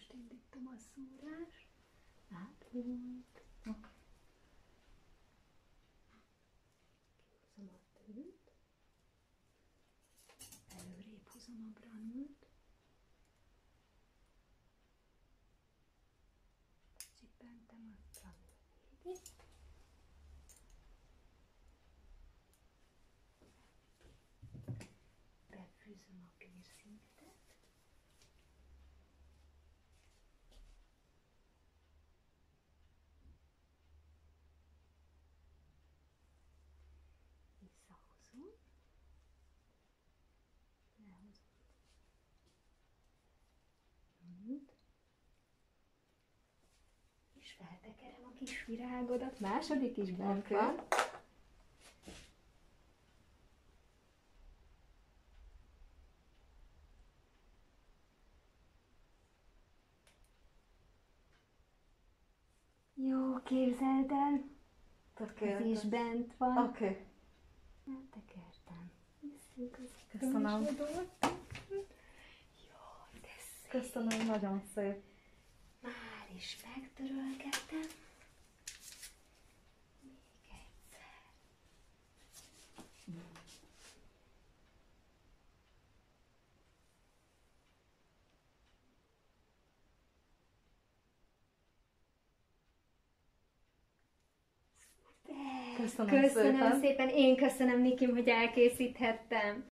most indítom a szúrást. Átújt. Kihúzom a tőt. Előrébb húzom a granult. Csippentem a granul végét. Befűzöm a piercinget. Visszahozom. Lehozom. És feltekerem a kis virágodat. Második is bent van. Jó, képzeld el, ez is bent van. Oké. Eltekertem. Köszönöm. Jaj, de szép. Köszönöm, nagyon szép. Már is megtörölgettem. Még egyszer. Köszönöm szépen. Én köszönöm, Nikim, hogy elkészíthettem.